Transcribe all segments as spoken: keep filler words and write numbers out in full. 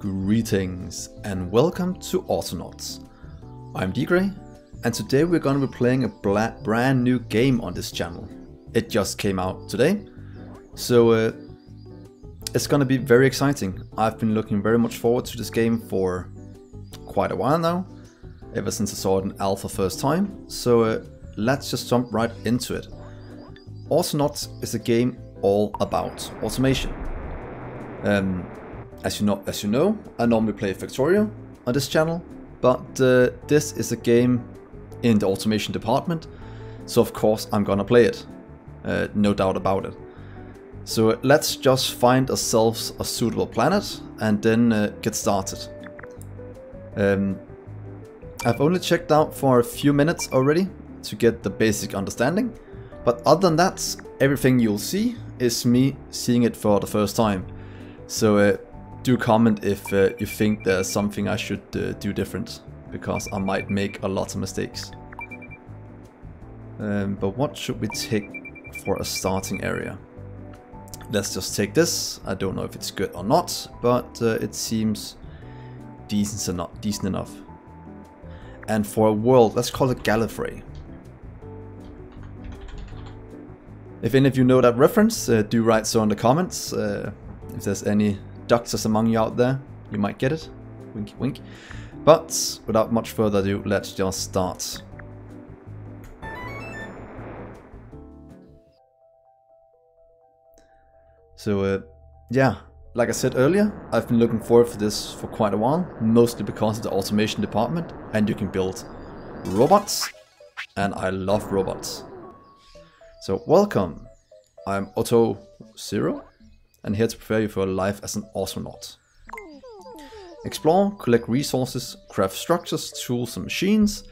Greetings and welcome to Autonauts. I'm Dgray, and today we're going to be playing a bla brand new game on this channel. It just came out today, so uh, it's going to be very exciting. I've been looking very much forward to this game for quite a while now, ever since I saw it in alpha first time, so uh, let's just jump right into it. Autonauts is a game all about automation. Um, As you know, as you know, I normally play Factorio on this channel, but uh, this is a game in the automation department, so of course I'm gonna play it, uh, no doubt about it. So uh, let's just find ourselves a suitable planet and then uh, get started. Um, I've only checked out for a few minutes already to get the basic understanding, but other than that, everything you'll see is me seeing it for the first time. So. Uh, Do comment if uh, you think there's something I should uh, do different, because I might make a lot of mistakes. Um, but what should we take for a starting area? Let's just take this. I don't know if it's good or not, but uh, it seems decent enough. Decent enough. And for a world, let's call it Gallifrey. If any of you know that reference, uh, do write so in the comments. Uh, if there's any doctors among you out there, you might get it. Wink, wink. But without much further ado, let's just start. So, uh, yeah, like I said earlier, I've been looking forward for this for quite a while, mostly because of the automation department, and you can build robots, and I love robots. So, welcome. I'm Otto Zero, and here to prepare you for life as an astronaut. Explore, collect resources, craft structures, tools and machines,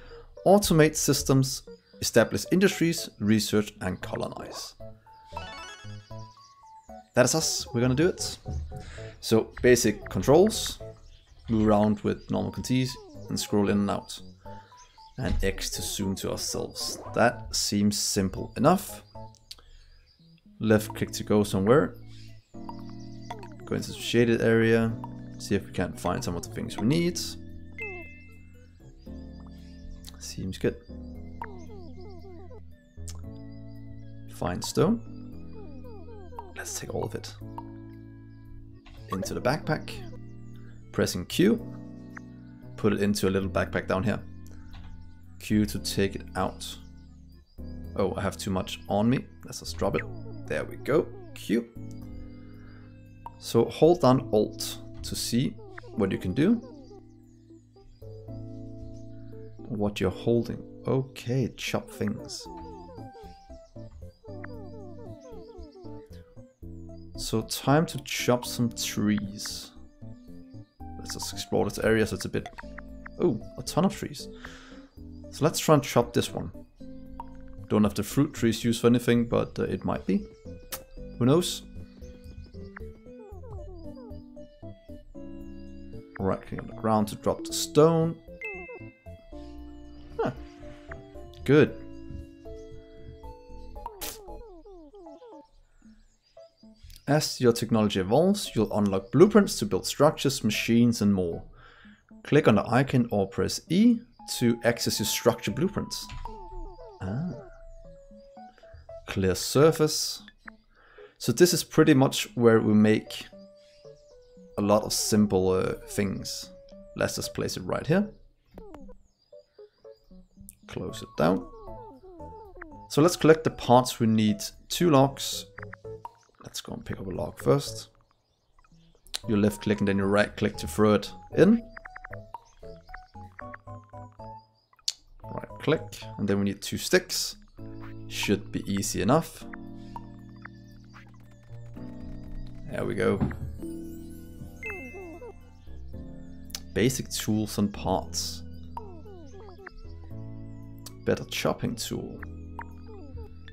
automate systems, establish industries, research and colonize. That is us, we're gonna do it. So basic controls, move around with normal controls and scroll in and out. And X to zoom to ourselves. That seems simple enough. Left click to go somewhere. Go into the shaded area, see if we can find some of the things we need. Seems good. Find stone. Let's take all of it. Into the backpack. Pressing Q. Put it into a little backpack down here. Q to take it out. Oh, I have too much on me. Let's just drop it. There we go. Q. So hold down Alt to see what you can do. What you're holding. Okay, chop things. So time to chop some trees. Let's just explore this area so it's a bit... Oh, a ton of trees. So let's try and chop this one. Don't have the fruit trees used for anything, but uh, it might be. Who knows? Right click on the ground to drop the stone. Huh. Good. As your technology evolves, you'll unlock blueprints to build structures, machines and more. Click on the icon or press E to access your structure blueprints. Ah. Clear surface. So this is pretty much where we make a lot of simple uh, things. Let's just place it right here. Close it down. So let's collect the parts we need. Two logs. Let's go and pick up a log first. You left click and then you right click to throw it in. Right click and then we need two sticks. Should be easy enough. There we go. Basic tools and parts. Better chopping tool.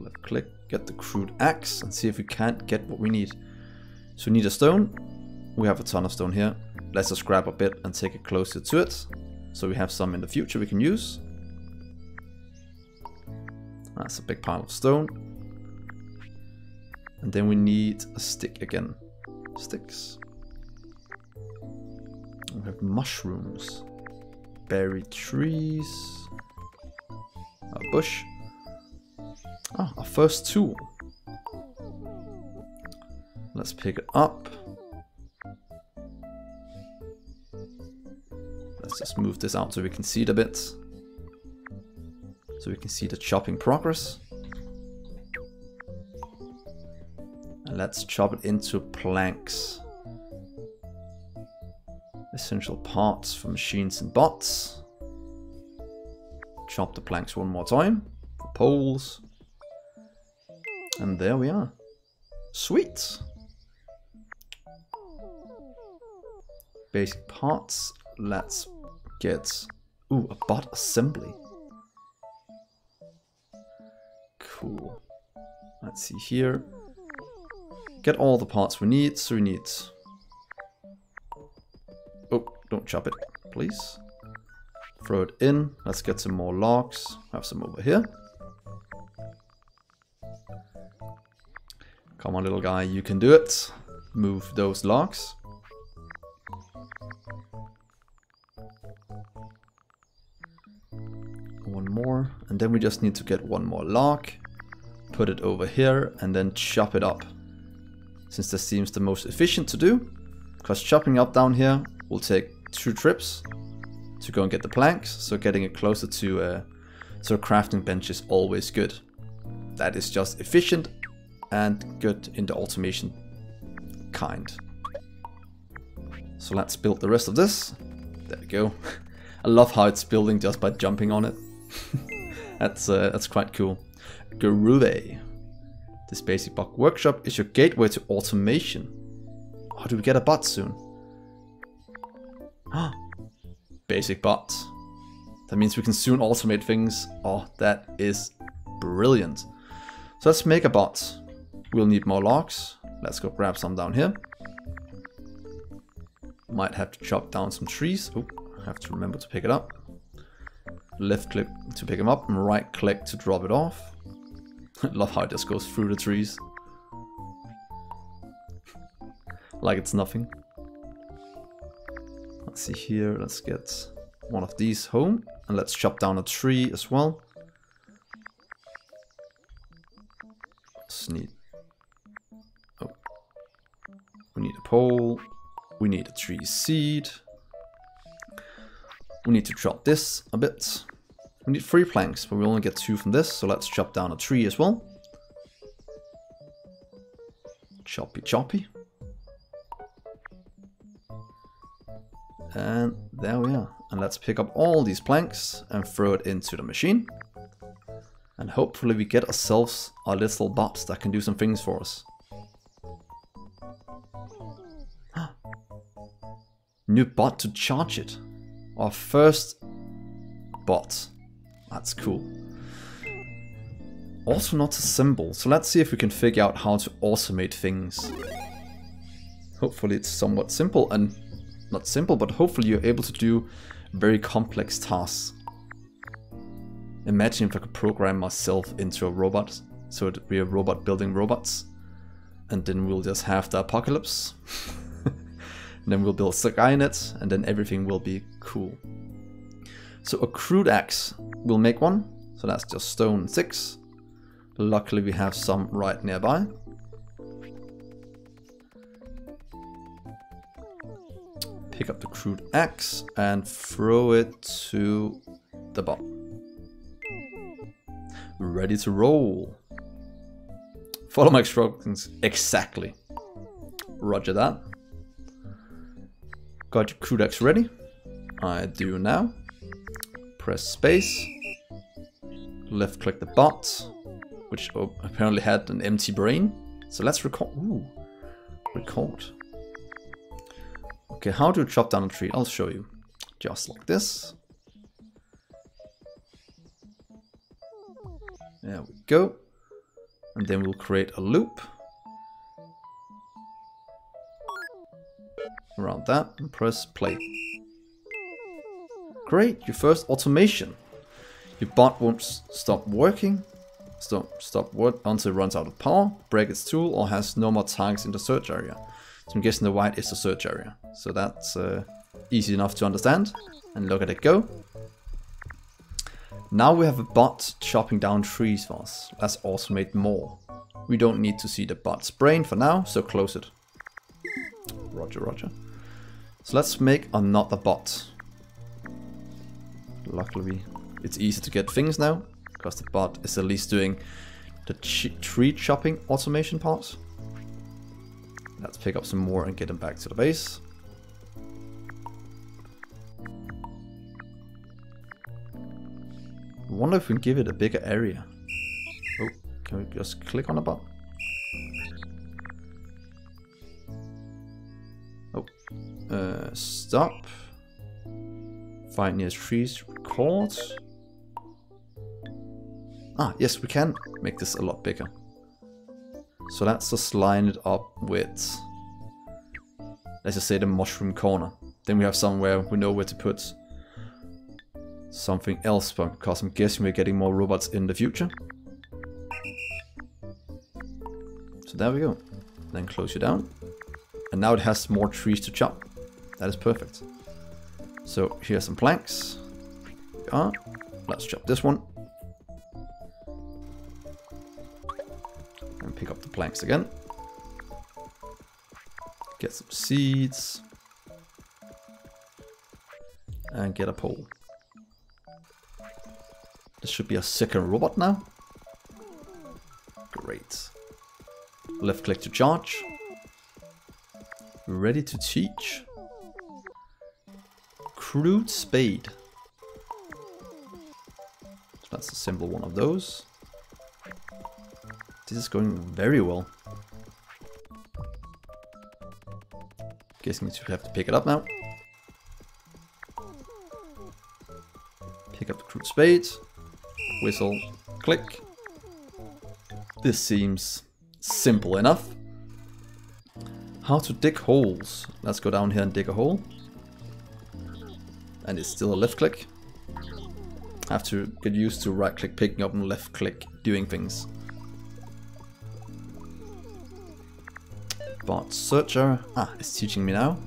Left click, get the crude axe and see if we can't get what we need. So we need a stone. We have a ton of stone here. Let's just grab a bit and take it closer to it. So we have some in the future we can use. That's a big pile of stone. And then we need a stick again. Sticks. We have mushrooms, berry trees, a bush. Ah, our first tool. Let's pick it up. Let's just move this out so we can see it a bit. So we can see the chopping progress. And let's chop it into planks. Essential parts for machines and bots. Chop the planks one more time. For poles. And there we are. Sweet! Basic parts. Let's get, ooh, a bot assembly. Cool. Let's see here. Get all the parts we need, so we need... Oh, don't chop it, please. Throw it in. Let's get some more logs. Have some over here. Come on, little guy, you can do it. Move those logs. One more, and then we just need to get one more log, put it over here, and then chop it up. Since this seems the most efficient to do, because chopping up down here will take two trips to go and get the planks, so getting it closer to a uh, so crafting bench is always good. That is just efficient and good in the automation kind. So let's build the rest of this. There we go. I love how it's building just by jumping on it. that's uh, that's quite cool. Groovy. This basic bot workshop is your gateway to automation. How do we get a bot soon? Ah, basic bot. That means we can soon automate things. Oh, that is brilliant. So let's make a bot. We'll need more logs. Let's go grab some down here. Might have to chop down some trees. Oh, I have to remember to pick it up. Left click to pick them up and right click to drop it off. I love how it just goes through the trees. Like it's nothing. Let's see here, let's get one of these home and let's chop down a tree as well. Need, oh, we need a pole, we need a tree seed. We need to chop this a bit. We need three planks, but we only get two from this, so let's chop down a tree as well. Choppy choppy. And there we are. And let's pick up all these planks and throw it into the machine. And hopefully we get ourselves our little bots that can do some things for us. New bot to charge it. Our first bot. That's cool. Also not a symbol. So let's see if we can figure out how to automate things. Hopefully it's somewhat simple and not simple, but hopefully you're able to do very complex tasks. Imagine if I could program myself into a robot. So it'd be a robot building robots. And then we'll just have the apocalypse. And then we'll build Skynet, and then everything will be cool. So a crude axe, we'll make one. So that's just stone and sticks. Luckily we have some right nearby. Pick up the crude axe and throw it to the bot. Ready to roll. Follow my instructions exactly. Roger that. Got your crude axe ready. I do now. Press space. Left click the bot, which apparently had an empty brain. So let's record. Ooh, record. Okay, how do you chop down a tree? I'll show you. Just like this. There we go. And then we'll create a loop around that and press play. Great, your first automation. Your bot won't stop working. Stop, stop work until it runs out of power, break its tool, or has no more targets in the search area. So I'm guessing the white is the search area. So that's uh, easy enough to understand. And look at it go. Now we have a bot chopping down trees for us. Let's automate more. We don't need to see the bot's brain for now, so close it. Roger, roger. So let's make another bot. Luckily, it's easy to get things now, because the bot is at least doing the ch tree chopping automation part. Let's pick up some more and get them back to the base. I wonder if we can give it a bigger area. Oh, can we just click on a bot? Oh, uh, stop. Find nearest trees, record. Ah, yes, we can make this a lot bigger. So let's just line it up with, let's just say, the mushroom corner. Then we have somewhere we know where to put something else, because I'm guessing we're getting more robots in the future. So there we go. Then close you down. And now it has more trees to chop. That is perfect. So here are some planks. Ah, let's chop this one. And pick up the planks again. Get some seeds. And get a pole. This should be a second robot now. Great. Left click to charge. Ready to teach. Crude spade. So let's assemble one of those. This is going very well. Guessing we should have to pick it up now. Pick up the crude spade. Whistle. Click. This seems simple enough. How to dig holes. Let's go down here and dig a hole. And it's still a left click. I have to get used to right click picking up and left click doing things. Bot searcher. Ah, it's teaching me now.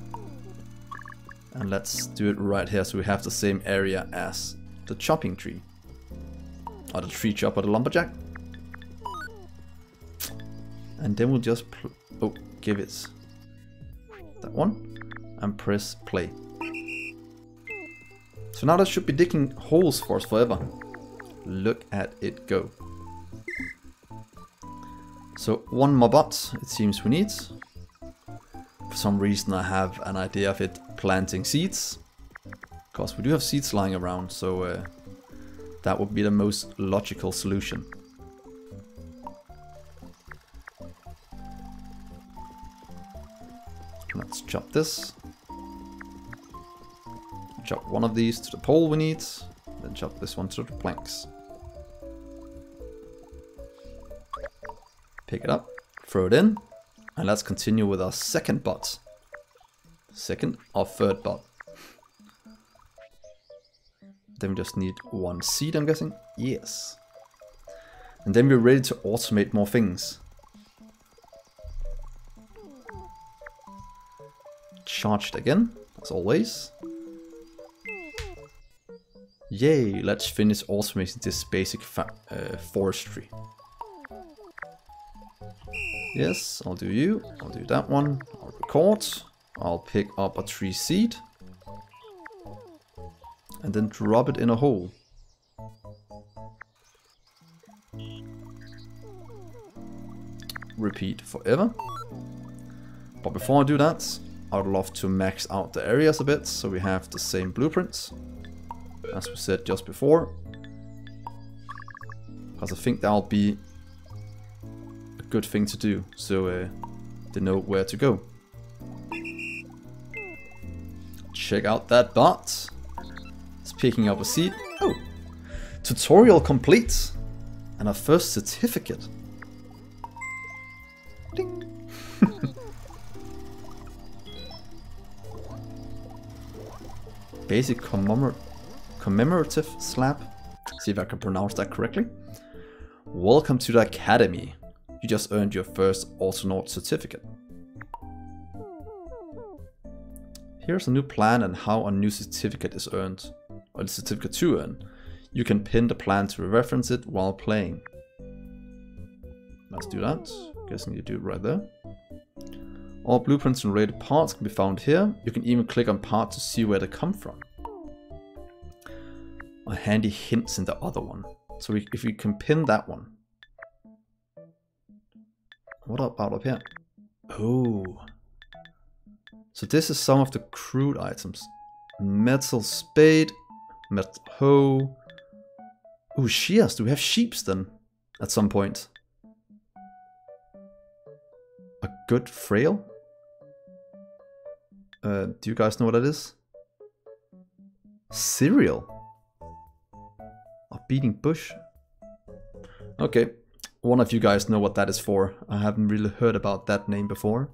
And let's do it right here so we have the same area as the chopping tree. Or the tree chopper, the lumberjack. And then we'll just pl oh, give it that one. And press play. So now that should be digging holes for us forever. Look at it go. So one more bot it seems we need. For some reason I have an idea of it planting seeds. Because we do have seeds lying around, so uh, that would be the most logical solution. Let's chop this. Chop one of these to the pole we need, then chop this one to the planks. Pick it up, throw it in, and let's continue with our second bot. Second or third bot. Then we just need one seed, I'm guessing. Yes. And then we're ready to automate more things. Charged again, as always. Yay, let's finish automating this basic fa uh, forestry. Yes, I'll do you, I'll do that one, I'll record, I'll pick up a tree seed, and then drop it in a hole. Repeat forever. But before I do that, I'd love to max out the areas a bit, so we have the same blueprints. As we said just before, because I think that'll be a good thing to do, so uh, they know where to go. Check out that bot. It's picking up a seed. Oh! Tutorial complete! And our first certificate. Ding! Basic commemorative Commemorative slab. See if I can pronounce that correctly. Welcome to the academy. You just earned your first Autonaut certificate. Here's a new plan and how a new certificate is earned, or the certificate to earn. You can pin the plan to reference it while playing. Let's do that. Guessing you do it right there. All blueprints and rated parts can be found here. You can even click on parts to see where they come from. Or handy hints in the other one. So we, if we can pin that one. What about up here? Oh. So this is some of the crude items. Metal spade. Metal hoe. Oh, shears. Do we have sheeps then? At some point. A good frail? Uh, do you guys know what that is? Cereal? A beating bush? Okay. One of you guys know what that is for. I haven't really heard about that name before.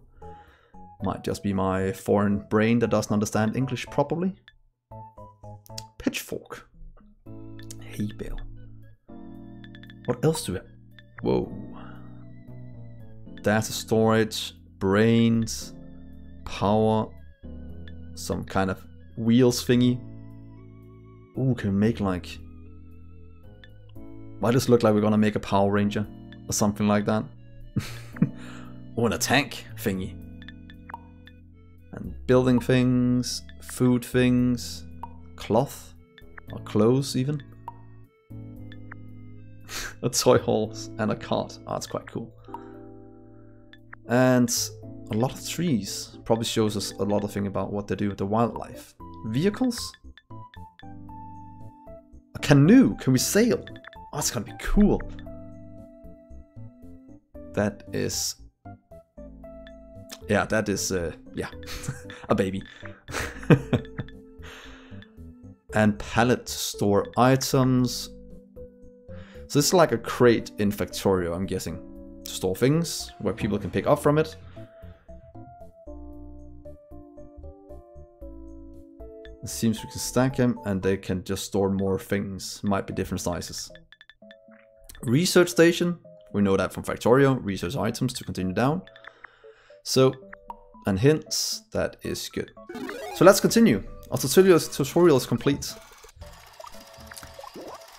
Might just be my foreign brain that doesn't understand English properly. Pitchfork. Hay bale. What else do we have? Whoa. Data storage, brains, power, some kind of wheels thingy. Ooh, can we make like... Might just look like we're gonna make a Power Ranger or something like that. Or in a tank thingy. And building things, food things, cloth, or clothes even. A toy horse and a cart. Oh, that's quite cool. And a lot of trees probably shows us a lot of things about what they do with the wildlife. Vehicles? A canoe! Can we sail? Oh, that's gonna be cool. That is... Yeah, that is... Uh, yeah, a baby. And pallet to store items. So this is like a crate in Factorio, I'm guessing. Store things where people can pick up from it. It seems we can stack them and they can just store more things. Might be different sizes. Research station. We know that from Factorio. Research items to continue down. So, and hints. That is good. So let's continue. Our tutorial, tutorial is complete.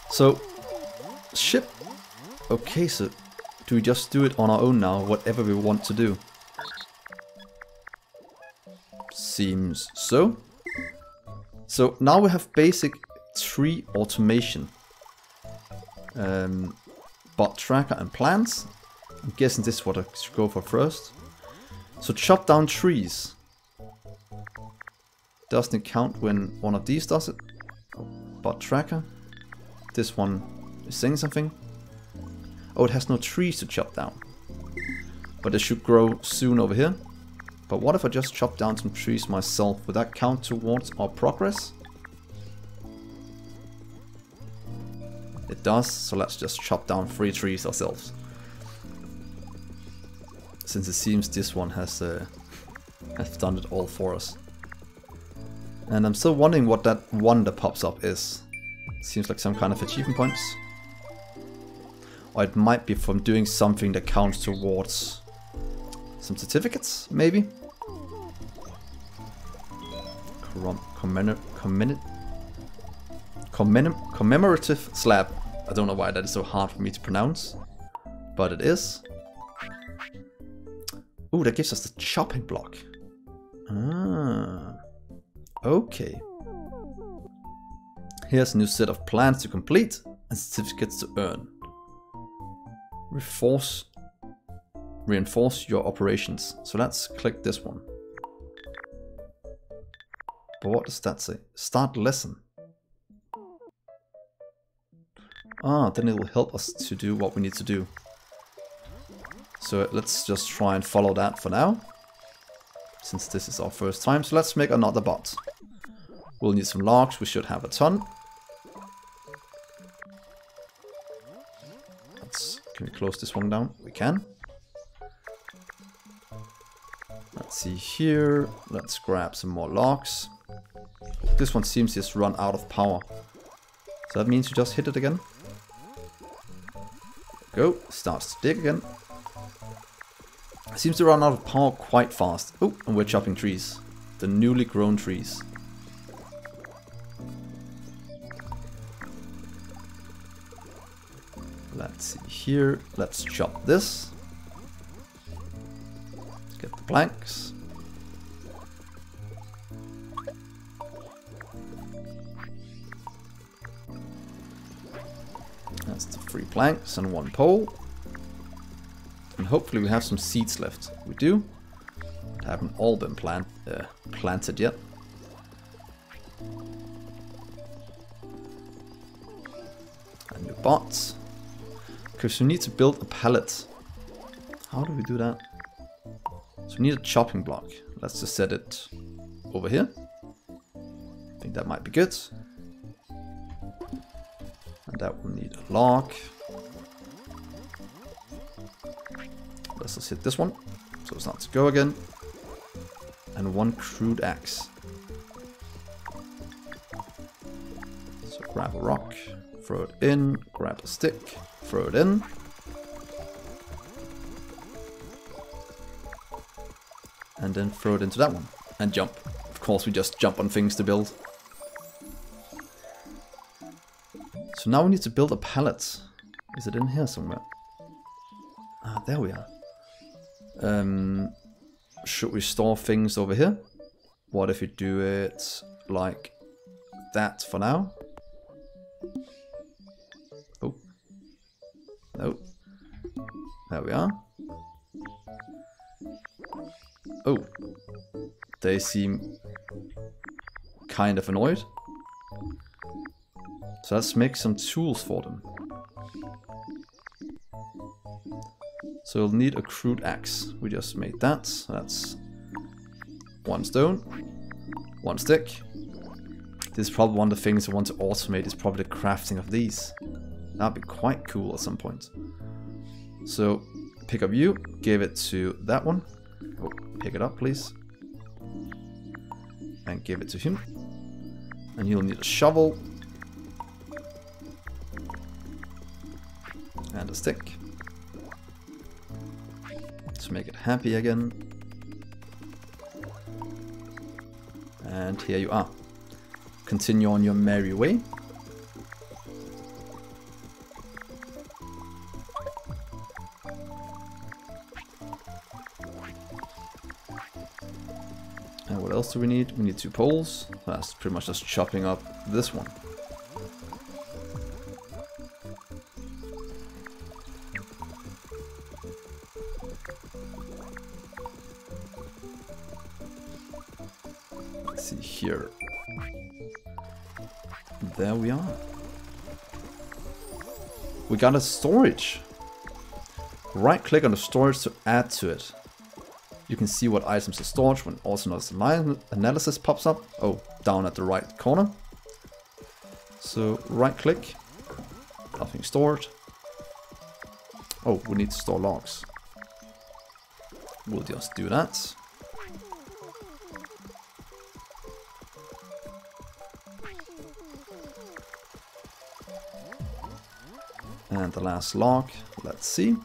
So, ship. Okay, so... Do we just do it on our own now, whatever we want to do? Seems so. So now we have basic tree automation. Um, bot tracker and plants. I'm guessing this is what I should go for first. So chop down trees. Doesn't it count when one of these does it? Bot tracker. This one is saying something. Oh, it has no trees to chop down. But it should grow soon over here. But what if I just chop down some trees myself? Would that count towards our progress? It does, so let's just chop down three trees ourselves. Since it seems this one has, uh, has done it all for us. And I'm still wondering what that one that pops up is. Seems like some kind of achievement points. Or it might be from doing something that counts towards some certificates, maybe? Commem commem commem commem commemorative slab. I don't know why that is so hard for me to pronounce, but it is. Ooh, that gives us the chopping block. Ah, okay. Here's a new set of plans to complete and certificates to earn. Reinforce, reinforce your operations. So let's click this one. But what does that say? Start lesson. Ah, then it will help us to do what we need to do. So let's just try and follow that for now. Since this is our first time. So let's make another bot. We'll need some logs. We should have a ton. Can we close this one down? We can. Let's see here. Let's grab some more logs. This one seems just run out of power. So that means you just hit it again. Go. Starts to dig again. It seems to run out of power quite fast. Oh, and we're chopping trees. the newly grown trees. Let's see here, let's chop this. Let's get the planks. That's the three planks and one pole. And hopefully we have some seeds left. We do. They haven't all been plant uh, planted yet. And new pots. Because we need to build a pallet. How do we do that? So we need a chopping block. Let's just set it over here. I think that might be good. And that will need a log. Let's just hit this one, so it's not to go again. And one crude axe. So grab a rock, throw it in, grab a stick, throw it in. And then throw it into that one. And jump. Of course we just jump on things to build. So now we need to build a pallet. Is it in here somewhere? Ah, there we are. Um, should we store things over here? What if we do it like that for now? Oh. No. There we are. Oh. They seem kind of annoyed. So let's make some tools for them. So you'll need a crude axe. We just made that. So that's one stone, one stick. This is probably one of the things I want to automate is probably the crafting of these. That'd be quite cool at some point. So pick up you, give it to that one. Oh, pick it up, please. And give it to him. And you'll need a shovel. And a stick. To make it happy again. And here you are. Continue on your merry way. And what else do we need? We need two poles. That's pretty much just chopping up this one. Here. There we are. We got a storage. Right click on the storage to add to it. You can see what items are stored when also analysis pops up. Oh, down at the right corner. So right click. Nothing stored. Oh, we need to store logs. We'll just do that. And the last log, let's see.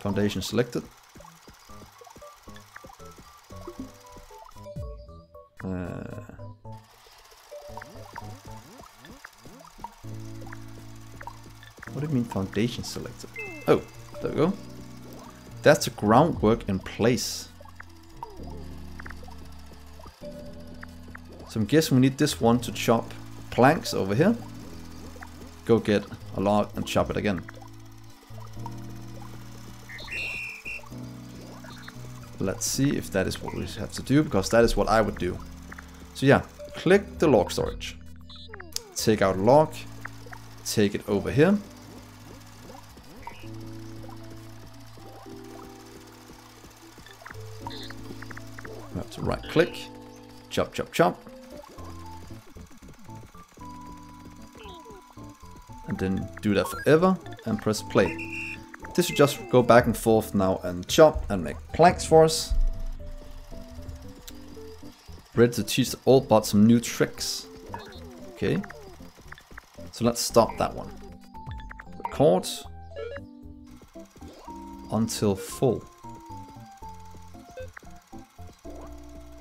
Foundation selected. Uh, what do you mean foundation selected? Oh, there we go. That's the groundwork in place. So I'm guessing we need this one to chop planks over here. Go get a log and chop it again. Let's see if that is what we have to do, because that is what I would do. So yeah, click the log storage. Take out log. Take it over here. We have to right click. Chop, chop, chop. Then do that forever and press play. This should just go back and forth now and chop and make planks for us. Ready to teach the old bot some new tricks. Okay. So let's stop that one. Record until full.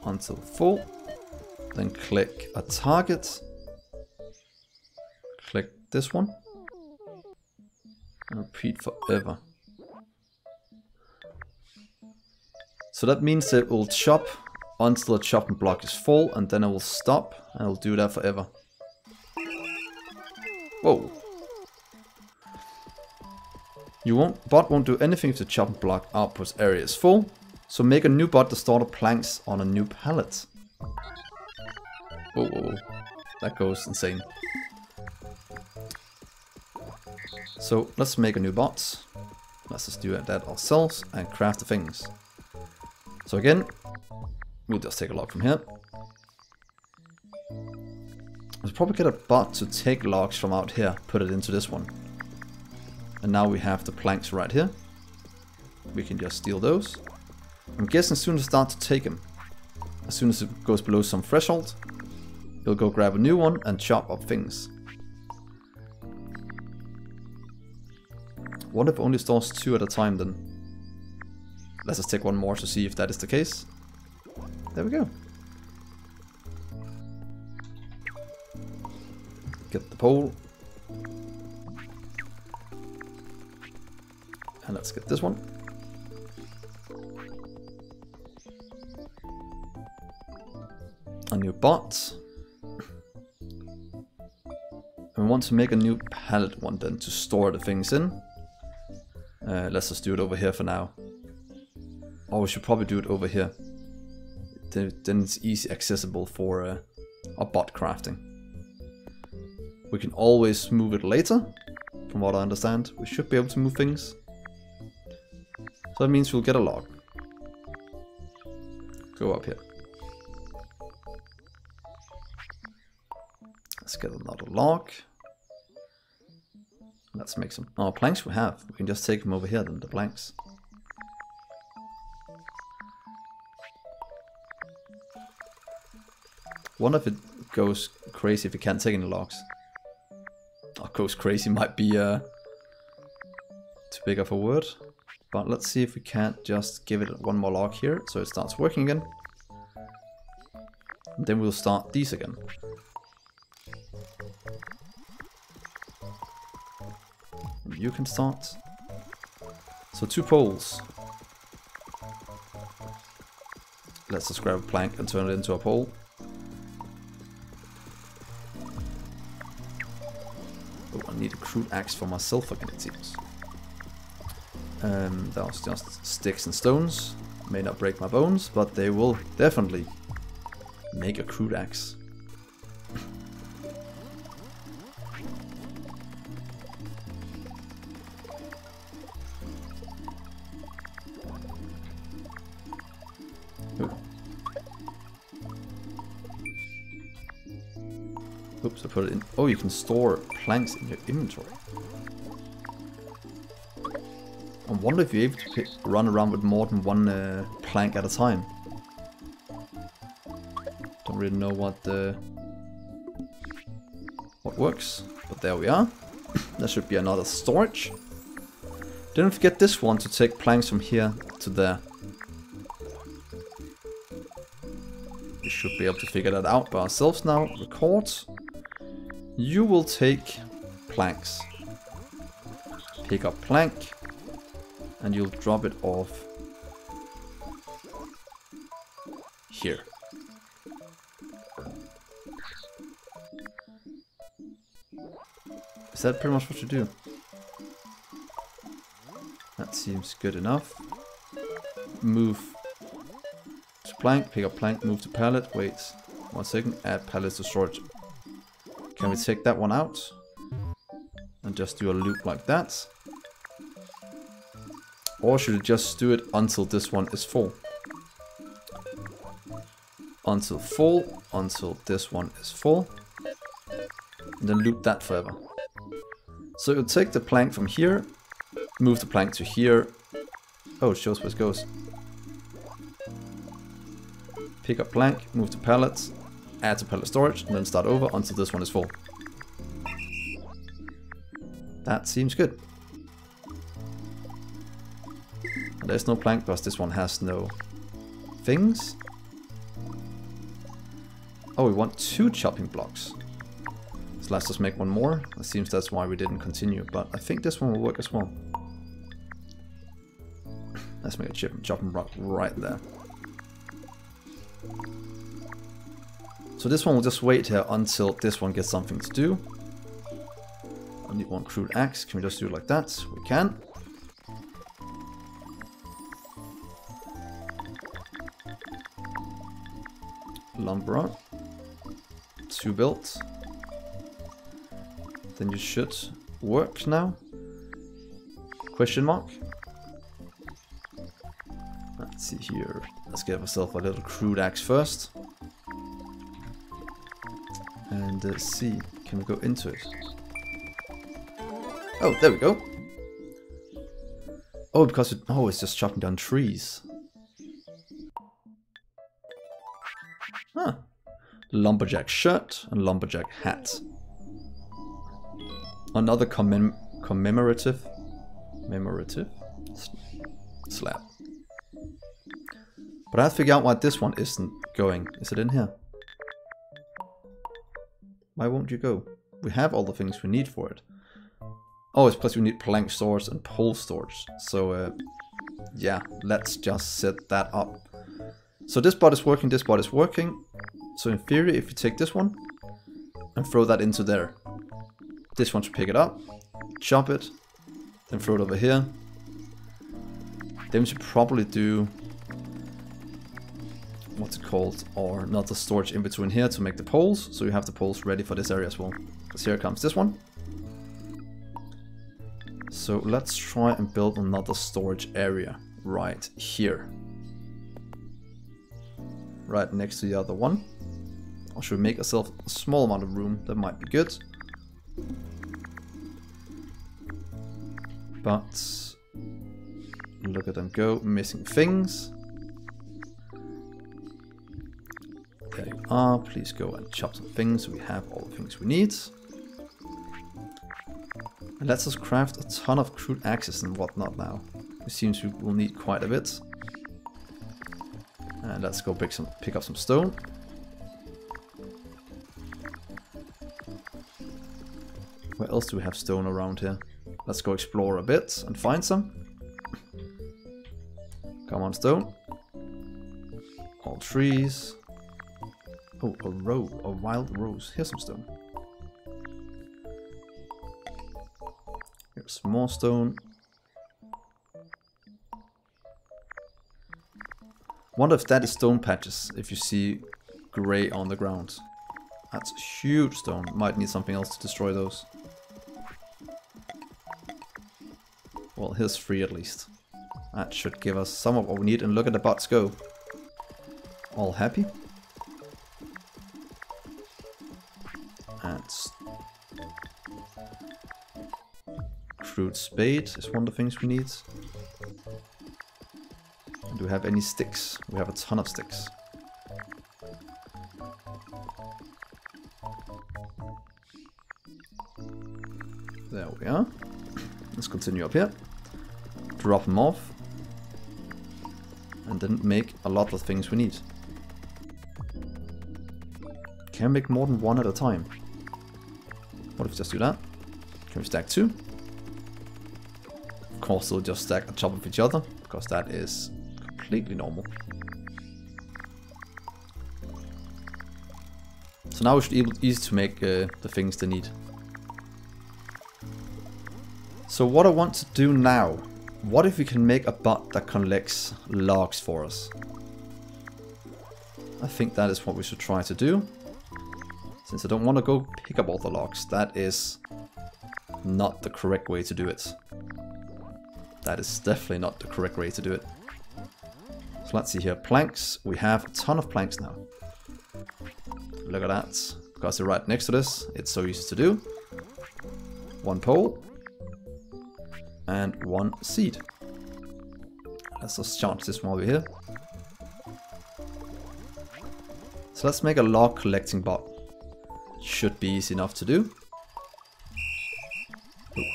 until full, then click a target, click this one, and repeat forever. So that means that it will chop until the chopping block is full, and then it will stop, and it will do that forever. Whoa. You won't, bot won't do anything if the chopping block output area is full, so make a new bot to store the planks on a new pallet. Whoa, whoa, whoa. That goes insane. So let's make a new bot. Let's just do that ourselves and craft the things. So again, we'll just take a log from here. Let's probably get a bot to take logs from out here, put it into this one. And now we have the planks right here. We can just steal those. I'm guessing as soon as it starts to take them, as soon as it goes below some threshold, it'll go grab a new one and chop up things. What if it only stores two at a time then? Let's just take one more to see if that is the case. There we go. Get the pole. And let's get this one. A new bot. We want to make a new pallet one then to store the things in. Uh, let's just do it over here for now. Or we should probably do it over here. Then it's easy accessible for uh, our bot crafting. We can always move it later, from what I understand. We should be able to move things. So that means we'll get a log. Go up here. Let's get another log. Let's make some... Oh, planks we have. We can just take them over here then, the planks. Wonder if it goes crazy if you can't take any logs. Oh, goes crazy might be uh, too big of a word. But let's see if we can't just give it one more log here so it starts working again. And then we'll start these again. And you can start. So two poles. Let's just grab a plank and turn it into a pole. Need a crude axe for myself again, it seems. Um, that was just sticks and stones. May not break my bones, but they will definitely make a crude axe. Oops, I put it in. Oh, you can store planks in your inventory. I wonder if you're able to pick, run around with more than one uh, plank at a time. Don't really know what uh, what works, but there we are. There should be another storage. Don't forget this one to take planks from here to there. We should be able to figure that out by ourselves now. Record. You will take planks. Pick up plank and you'll drop it off here. Is that pretty much what you do? That seems good enough. Move to plank, pick up plank, move to pallet. Wait one second, add pallets to storage. Can we take that one out and just do a loop like that? Or should we just do it until this one is full? Until full, until this one is full. And then loop that forever. So you'll take the plank from here, move the plank to here. Oh, it shows where it goes. Pick up plank, move to pallets. Add to pallet storage, and then start over until this one is full. That seems good. There's no plank because this one has no things. Oh, we want two chopping blocks. So let's just make one more. It seems that's why we didn't continue, but I think this one will work as well. Let's make a chip, chopping block right there. So this one will just wait here until this one gets something to do. I need one crude axe. Can we just do it like that? We can. Lumber on. Two built. Then you should work now. Question mark. Let's see here. Let's get ourselves a little crude axe first. And uh, see, can we go into it? Oh, there we go. Oh, because it, oh, it's just chopping down trees. Huh. Lumberjack shirt and lumberjack hat. Another commem commemorative, commemorative slab. But I have to figure out why this one isn't going. Is it in here? Why won't you go? We have all the things we need for it. Oh, it's plus we need plank storage and pole storage. So, uh, yeah, let's just set that up. So this bot is working, this bot is working. So in theory, if you take this one and throw that into there. This one should pick it up, chop it, then throw it over here. Then we should probably do... what's it called, or not the storage in between here to make the poles, so you have the poles ready for this area as well, because here comes this one. So let's try and build another storage area right here, right next to the other one. Or should we make ourselves a small amount of room? That might be good, but look at them go, missing things. There you are, please go and chop some things, we have all the things we need. And let's just craft a ton of crude axes and whatnot now. It seems we will need quite a bit. And let's go pick, some, pick up some stone. Where else do we have stone around here? Let's go explore a bit and find some. Come on, stone. All trees. Oh, a rose, a wild rose. Here's some stone. Here's more stone. Wonder if that is stone patches, if you see gray on the ground. That's huge stone. Might need something else to destroy those. Well, here's three at least. That should give us some of what we need. And look at the bots go. All happy. Crude spade is one of the things we need. And do we have any sticks? We have a ton of sticks. There we are. Let's continue up here. Drop them off. And then make a lot of things we need. Can we make more than one at a time? What if we just do that? Can we stack two? Also just stack on top of each other, because that is completely normal. So now we should be easy to make uh, the things they need. So what I want to do now, what if we can make a bot that collects logs for us? I think that is what we should try to do. Since I don't want to go pick up all the logs, that is not the correct way to do it. That is definitely not the correct way to do it. So let's see here. Planks. We have a ton of planks now. Look at that. Because they're right next to this. It's so easy to do. One pole. And one seed. Let's just charge this one over here. So let's make a log collecting bot. Should be easy enough to do. Ooh.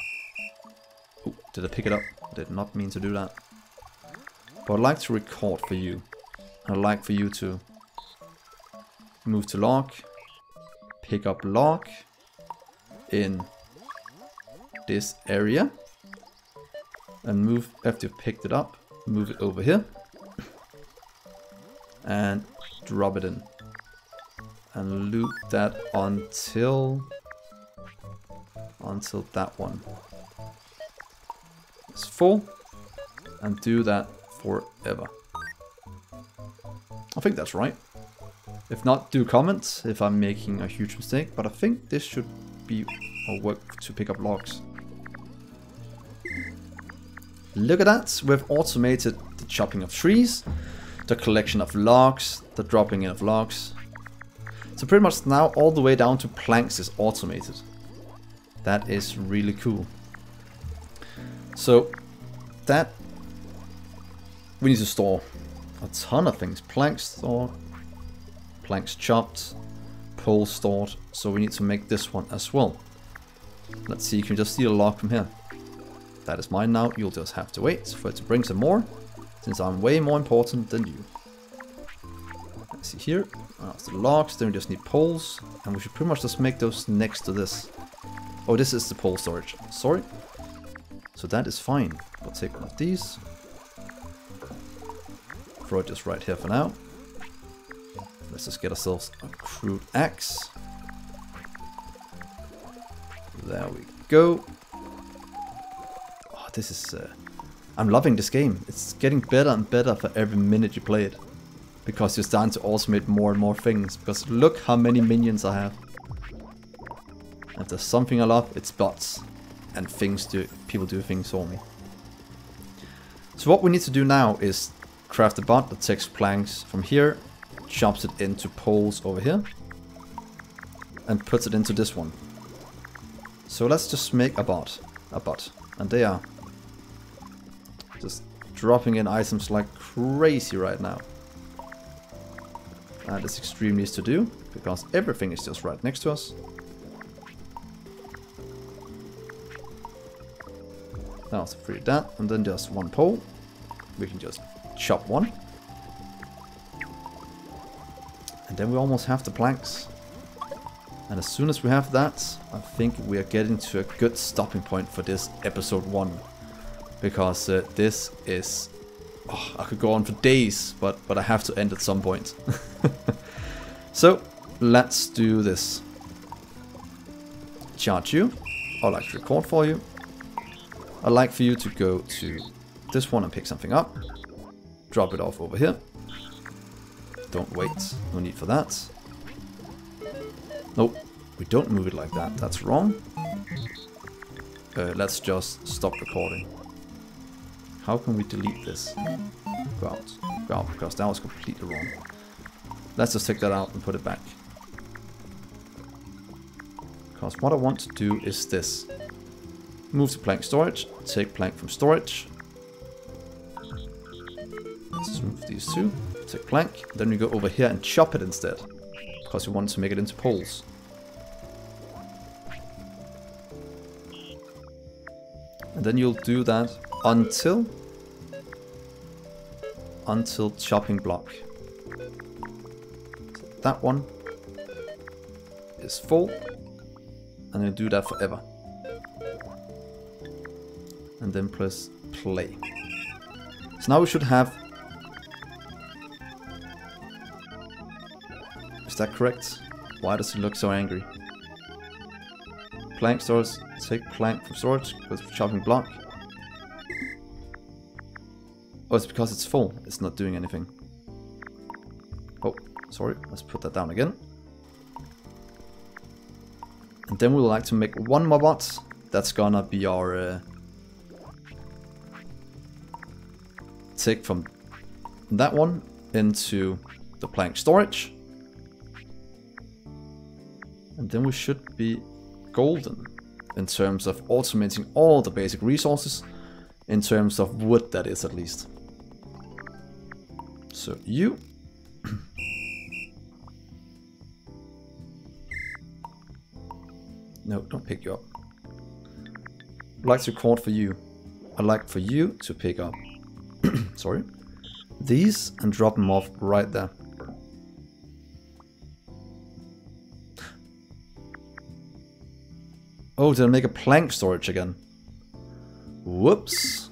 Ooh, did I pick it up? Did not mean to do that. But I'd like to record for you. I'd like for you to move to log, pick up log in this area, and move, after you've picked it up, move it over here, and drop it in. And loop that until, until that one is full, and do that forever. I think that's right. If not, do comment if I'm making a huge mistake, but I think this should be a work to pick up logs. Look at that, we've automated the chopping of trees, the collection of logs, the dropping in of logs. So pretty much now all the way down to planks is automated. That is really cool. So that, we need to store a ton of things. Planks stored, planks chopped, poles stored. So we need to make this one as well. Let's see, you can just steal a log from here. That is mine now. You'll just have to wait for it to bring some more, since I'm way more important than you. Let's see here. That's the logs, then we just need poles, and we should pretty much just make those next to this. Oh, this is the pole storage. Sorry. So that is fine. I'll take one of these. Throw it just right here for now. Let's just get ourselves a crude axe. There we go. Oh, this is... Uh, I'm loving this game. It's getting better and better for every minute you play it, because you're starting to automate more and more things, because look how many minions I have. If there's something I love, it's bots, and things do, people do things for me. So what we need to do now is craft a bot that takes planks from here, chops it into poles over here, and puts it into this one. So let's just make a bot, a bot, and they are just dropping in items like crazy right now. That is extremely easy to do, because everything is just right next to us. Now let's free that, and then just one pole. We can just chop one. And then we almost have the planks. And as soon as we have that, I think we are getting to a good stopping point for this episode one. Because uh, this is... Oh, I could go on for days, but, but I have to end at some point. So, let's do this. Charge you. I'd like to record for you. I'd like for you to go to this one and pick something up. Drop it off over here. Don't wait. No need for that. Nope. We don't move it like that. That's wrong. Uh, let's just stop recording. How can we delete this? Go out. Go out, because that was completely wrong. Let's just take that out and put it back. Because what I want to do is this. Move to plank storage. Take plank from storage. Let's move these two. Take plank. Then we go over here and chop it instead. Because we want to make it into poles. And then you'll do that until until chopping block. So that one is full, and you do that forever. And then press play. So now we should have... Is that correct? Why does it look so angry? Plank storage, take plank from storage, goes for chopping block. Oh, it's because it's full. It's not doing anything. Oh, sorry. Let's put that down again. And then we would like to make one more bot. That's gonna be our... Uh, take from that one into the plank storage. And then we should be golden in terms of automating all the basic resources. In terms of wood, that is, at least. So you. No, don't pick you up. I'd like to record for you. I'd like for you to pick up sorry, these and drop them off right there. Oh, did I make a plank storage again? Whoops.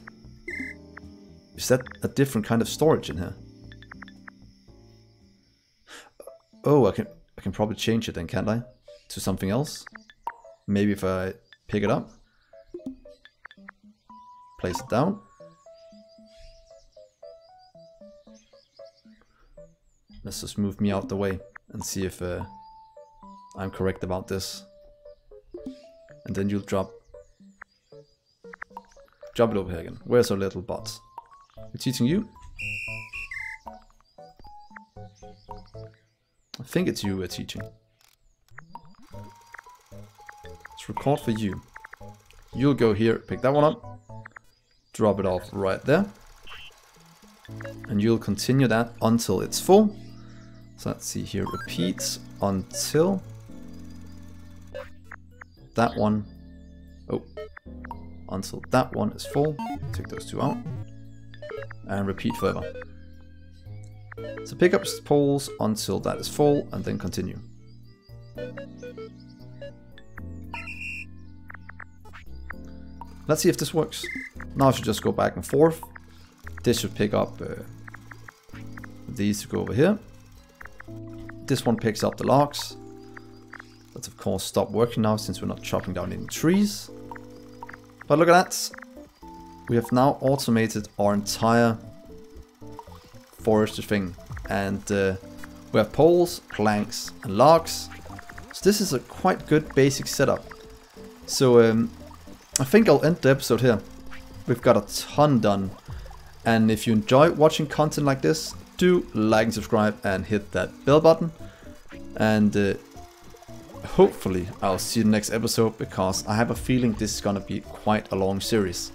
Is that a different kind of storage in here? Oh, I can I can probably change it then, can't I? To something else? Maybe if I pick it up. Place it down. Let's just move me out the way and see if uh, I'm correct about this. And then you'll drop drop it over here again. Where's our little bot? We're teaching you? I think it's you we're teaching. Let's record for you. You'll go here, pick that one up, drop it off right there. And you'll continue that until it's full. So let's see here, repeat until that one, oh, until that one is full. Take those two out and repeat further. So pick up poles until that is full and then continue. Let's see if this works. Now I should just go back and forth. This should pick up uh, these to go over here. This one picks up the logs. Let's of course stop working now since we're not chopping down any trees. But look at that. We have now automated our entire forester thing. And uh, we have poles, planks and logs. So this is a quite good basic setup. So um, I think I'll end the episode here. We've got a ton done. And if you enjoy watching content like this, do like and subscribe and hit that bell button. And uh, hopefully I'll see you in the next episode, because I have a feeling this is going to be quite a long series,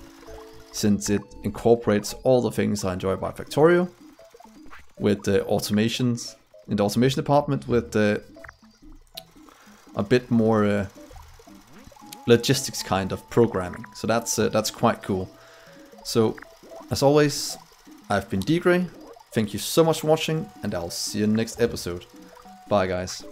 since it incorporates all the things I enjoy about Factorio, with the uh, automations in the automation department, with uh, a bit more uh, logistics kind of programming. So that's uh, that's quite cool. So as always, I've been Dgray, thank you so much for watching, and I'll see you in the next episode. Bye guys.